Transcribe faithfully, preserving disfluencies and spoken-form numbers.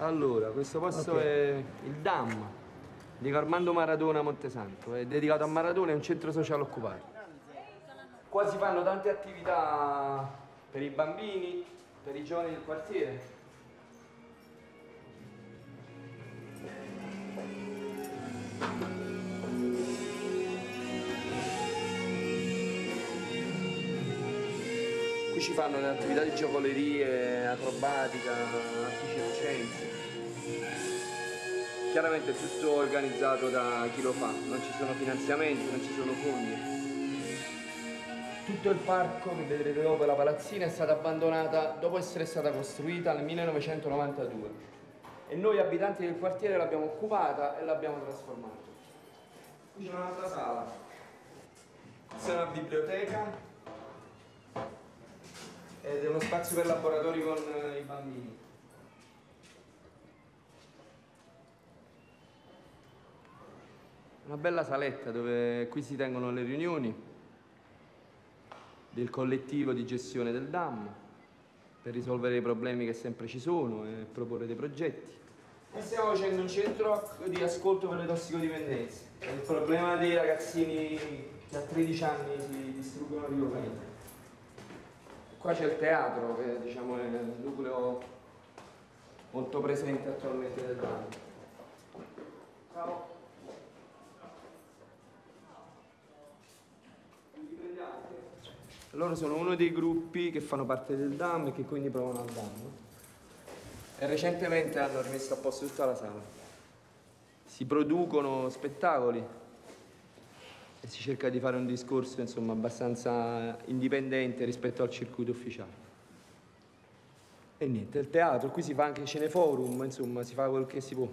Allora, questo posto okay. è il D A M di Armando Maradona a Montesanto, è dedicato a Maradona, è un centro sociale occupato. Qua si fanno tante attività per i bambini, per i giovani del quartiere. Qui ci fanno le attività di giocolerie, acrobatica, arti circensi. Chiaramente è tutto organizzato da chi lo fa, non ci sono finanziamenti, non ci sono fondi. Tutto il parco che vedrete dopo, la palazzina, è stata abbandonata dopo essere stata costruita nel millenovecentonovantadue e noi abitanti del quartiere l'abbiamo occupata e l'abbiamo trasformata. Qui c'è un'altra sala, questa è una biblioteca ed è uno spazio per laboratori con i bambini. Una bella saletta dove qui si tengono le riunioni del collettivo di gestione del D A M per risolvere i problemi che sempre ci sono e proporre dei progetti. E stiamo facendo un centro di ascolto per le tossicodipendenze. Il problema dei ragazzini che a tredici anni si distruggono di dopamina. Qua c'è il teatro, che diciamo, è il nucleo molto presente attualmente del D A M. Ciao! Loro sono uno dei gruppi che fanno parte del D A M e che quindi provano al D A M. E recentemente hanno rimesso a posto tutta la sala. Si producono spettacoli e si cerca di fare un discorso, insomma, abbastanza indipendente rispetto al circuito ufficiale. E niente, il teatro, qui si fa anche cineforum, insomma, si fa quel che si può.